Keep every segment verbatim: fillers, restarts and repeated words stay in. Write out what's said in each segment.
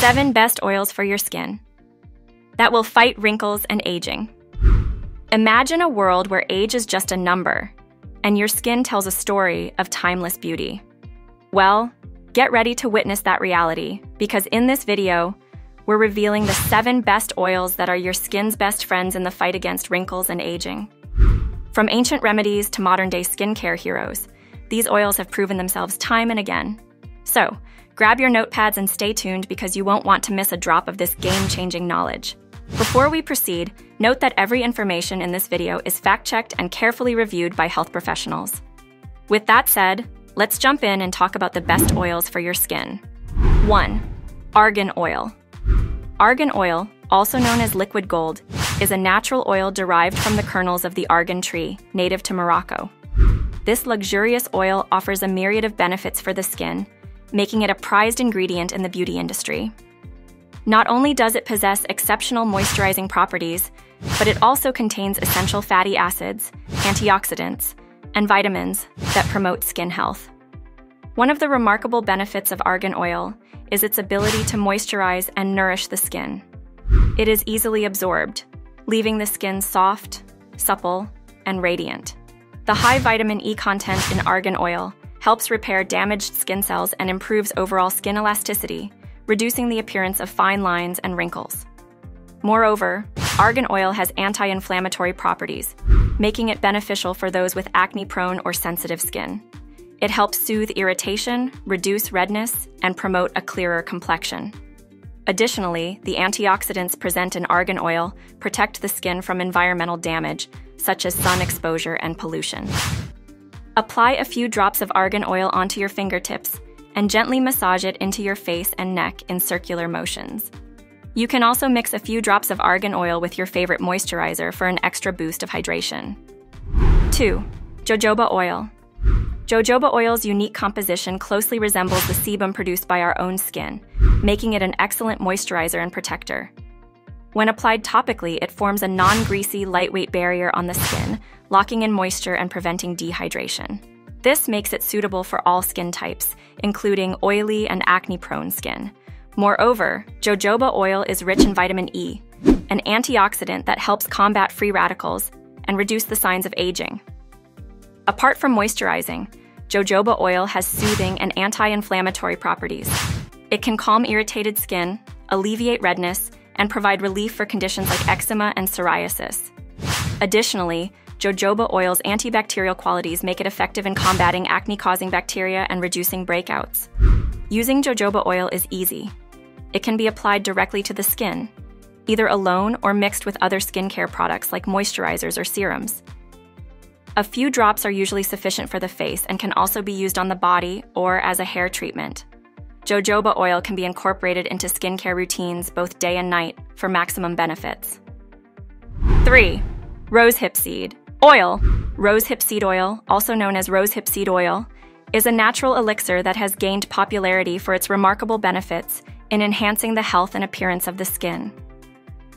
seven best oils for your skin that will fight wrinkles and aging. Imagine a world where age is just a number and your skin tells a story of timeless beauty. Well, get ready to witness that reality, because in this video, we're revealing the seven best oils that are your skin's best friends in the fight against wrinkles and aging. From ancient remedies to modern-day skincare heroes, these oils have proven themselves time and again. So, grab your notepads and stay tuned, because you won't want to miss a drop of this game-changing knowledge. Before we proceed, note that every information in this video is fact-checked and carefully reviewed by health professionals. With that said, let's jump in and talk about the best oils for your skin. one. Argan oil. Argan oil, also known as liquid gold, is a natural oil derived from the kernels of the argan tree, native to Morocco. This luxurious oil offers a myriad of benefits for the skin, making it a prized ingredient in the beauty industry. Not only does it possess exceptional moisturizing properties, but it also contains essential fatty acids, antioxidants, and vitamins that promote skin health. One of the remarkable benefits of argan oil is its ability to moisturize and nourish the skin. It is easily absorbed, leaving the skin soft, supple, and radiant. The high vitamin E content in argan oil helps repair damaged skin cells and improves overall skin elasticity, reducing the appearance of fine lines and wrinkles. Moreover, argan oil has anti-inflammatory properties, making it beneficial for those with acne-prone or sensitive skin. It helps soothe irritation, reduce redness, and promote a clearer complexion. Additionally, the antioxidants present in argan oil protect the skin from environmental damage, such as sun exposure and pollution. Apply a few drops of argan oil onto your fingertips and gently massage it into your face and neck in circular motions. You can also mix a few drops of argan oil with your favorite moisturizer for an extra boost of hydration. two. Jojoba oil. Jojoba oil's unique composition closely resembles the sebum produced by our own skin, making it an excellent moisturizer and protector. When applied topically, it forms a non-greasy, lightweight barrier on the skin, locking in moisture and preventing dehydration. This makes it suitable for all skin types, including oily and acne-prone skin. Moreover, jojoba oil is rich in vitamin E, an antioxidant that helps combat free radicals and reduce the signs of aging. Apart from moisturizing, jojoba oil has soothing and anti-inflammatory properties. It can calm irritated skin, alleviate redness, and provide relief for conditions like eczema and psoriasis. Additionally, jojoba oil's antibacterial qualities make it effective in combating acne-causing bacteria and reducing breakouts. Using jojoba oil is easy. It can be applied directly to the skin, either alone or mixed with other skincare products like moisturizers or serums. A few drops are usually sufficient for the face and can also be used on the body or as a hair treatment. Jojoba oil can be incorporated into skincare routines both day and night for maximum benefits. three. Rosehip seed oil. Rosehip seed oil, also known as rosehip seed oil, is a natural elixir that has gained popularity for its remarkable benefits in enhancing the health and appearance of the skin.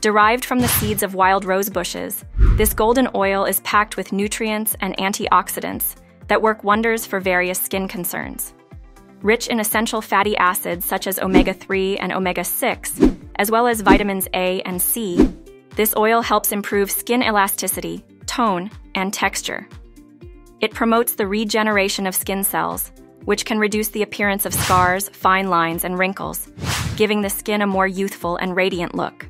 Derived from the seeds of wild rose bushes, this golden oil is packed with nutrients and antioxidants that work wonders for various skin concerns. Rich in essential fatty acids such as omega three and omega six, as well as vitamins A and C, this oil helps improve skin elasticity, tone, and texture. It promotes the regeneration of skin cells, which can reduce the appearance of scars, fine lines, and wrinkles, giving the skin a more youthful and radiant look.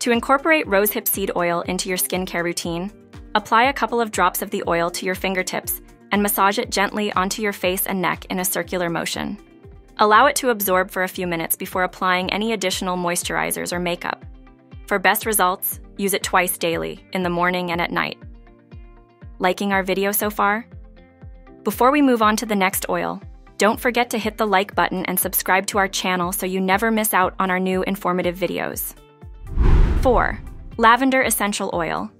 To incorporate rosehip seed oil into your skincare routine, apply a couple of drops of the oil to your fingertips and massage it gently onto your face and neck in a circular motion. Allow it to absorb for a few minutes before applying any additional moisturizers or makeup. For best results, use it twice daily, in the morning and at night. Liking our video so far? Before we move on to the next oil, don't forget to hit the like button and subscribe to our channel so you never miss out on our new informative videos. four. Lavender essential oil.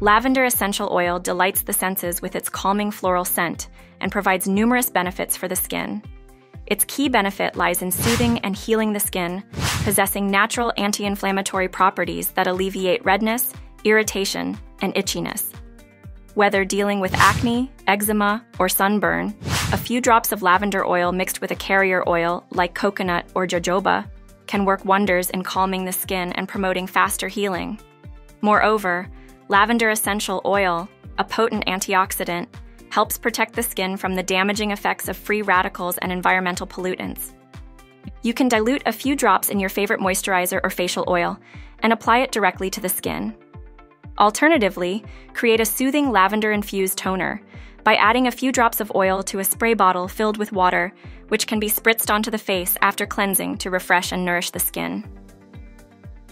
Lavender essential oil delights the senses with its calming floral scent and provides numerous benefits for the skin. Its key benefit lies in soothing and healing the skin, possessing natural anti-inflammatory properties that alleviate redness, irritation, and itchiness. Whether dealing with acne, eczema, or sunburn, a few drops of lavender oil mixed with a carrier oil like coconut or jojoba can work wonders in calming the skin and promoting faster healing. Moreover, lavender essential oil, a potent antioxidant, helps protect the skin from the damaging effects of free radicals and environmental pollutants. You can dilute a few drops in your favorite moisturizer or facial oil and apply it directly to the skin. Alternatively, create a soothing lavender-infused toner by adding a few drops of oil to a spray bottle filled with water, which can be spritzed onto the face after cleansing to refresh and nourish the skin.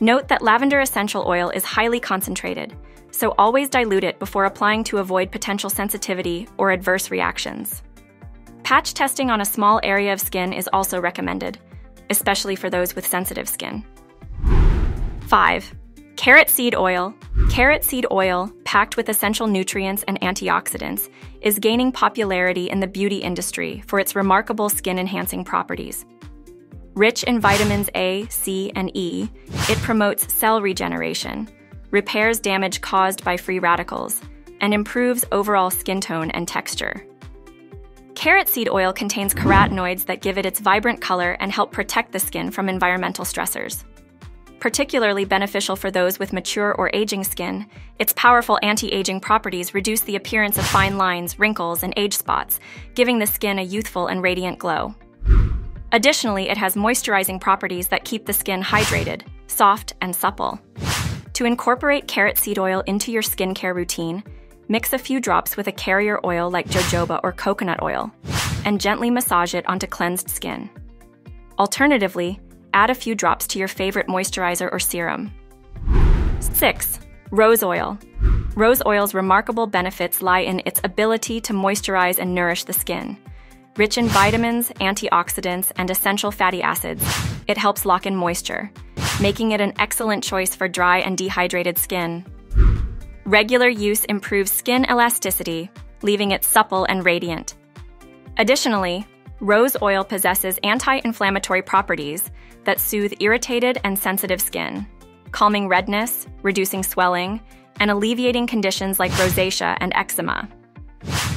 Note that lavender essential oil is highly concentrated, so always dilute it before applying to avoid potential sensitivity or adverse reactions. Patch testing on a small area of skin is also recommended, especially for those with sensitive skin. five. Carrot seed oil. Carrot seed oil, packed with essential nutrients and antioxidants, is gaining popularity in the beauty industry for its remarkable skin-enhancing properties. Rich in vitamins A, C, and E, it promotes cell regeneration, repairs damage caused by free radicals, and improves overall skin tone and texture. Carrot seed oil contains carotenoids that give it its vibrant color and help protect the skin from environmental stressors. Particularly beneficial for those with mature or aging skin, its powerful anti-aging properties reduce the appearance of fine lines, wrinkles, and age spots, giving the skin a youthful and radiant glow. Additionally, it has moisturizing properties that keep the skin hydrated, soft, and supple. To incorporate carrot seed oil into your skincare routine, mix a few drops with a carrier oil like jojoba or coconut oil, and gently massage it onto cleansed skin. Alternatively, add a few drops to your favorite moisturizer or serum. six. Rose oil. Rose oil's remarkable benefits lie in its ability to moisturize and nourish the skin. Rich in vitamins, antioxidants, and essential fatty acids, it helps lock in moisture, making it an excellent choice for dry and dehydrated skin. Regular use improves skin elasticity, leaving it supple and radiant. Additionally, rose oil possesses anti-inflammatory properties that soothe irritated and sensitive skin, calming redness, reducing swelling, and alleviating conditions like rosacea and eczema.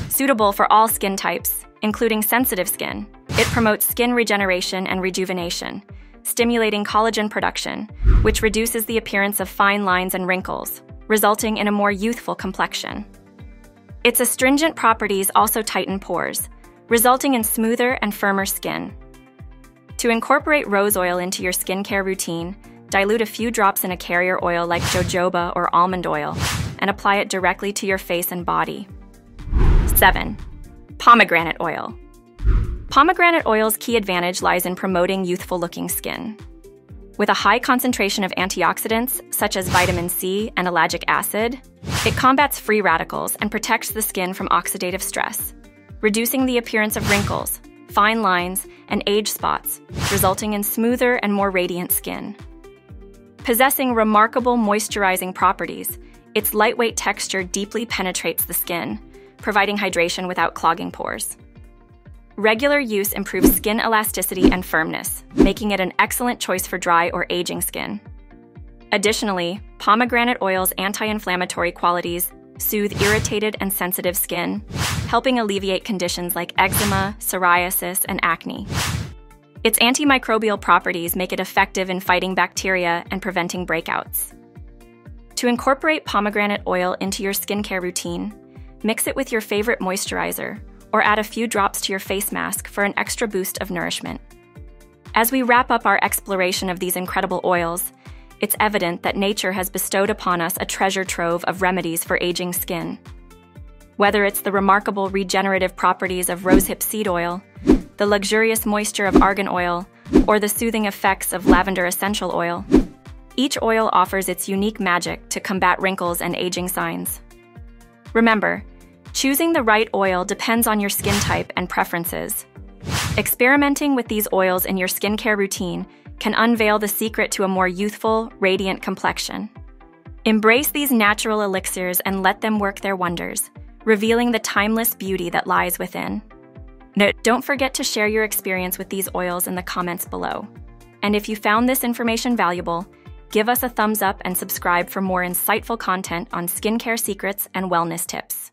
Suitable for all skin types, including sensitive skin, it promotes skin regeneration and rejuvenation, stimulating collagen production, which reduces the appearance of fine lines and wrinkles, resulting in a more youthful complexion. Its astringent properties also tighten pores, resulting in smoother and firmer skin. To incorporate rose oil into your skincare routine, dilute a few drops in a carrier oil like jojoba or almond oil and apply it directly to your face and body. seven. Pomegranate oil. Pomegranate oil's key advantage lies in promoting youthful-looking skin. With a high concentration of antioxidants, such as vitamin C and ellagic acid, it combats free radicals and protects the skin from oxidative stress, reducing the appearance of wrinkles, fine lines, and age spots, resulting in smoother and more radiant skin. Possessing remarkable moisturizing properties, its lightweight texture deeply penetrates the skin, providing hydration without clogging pores. Regular use improves skin elasticity and firmness, making it an excellent choice for dry or aging skin. Additionally, pomegranate oil's anti-inflammatory qualities soothe irritated and sensitive skin, helping alleviate conditions like eczema, psoriasis, and acne. Its antimicrobial properties make it effective in fighting bacteria and preventing breakouts. To incorporate pomegranate oil into your skincare routine, mix it with your favorite moisturizer or add a few drops to your face mask for an extra boost of nourishment. As we wrap up our exploration of these incredible oils, it's evident that nature has bestowed upon us a treasure trove of remedies for aging skin. Whether it's the remarkable regenerative properties of rosehip seed oil, the luxurious moisture of argan oil, or the soothing effects of lavender essential oil, each oil offers its unique magic to combat wrinkles and aging signs. Remember, choosing the right oil depends on your skin type and preferences. Experimenting with these oils in your skincare routine can unveil the secret to a more youthful, radiant complexion. Embrace these natural elixirs and let them work their wonders, revealing the timeless beauty that lies within. Don't forget to share your experience with these oils in the comments below. And if you found this information valuable, give us a thumbs up and subscribe for more insightful content on skincare secrets and wellness tips.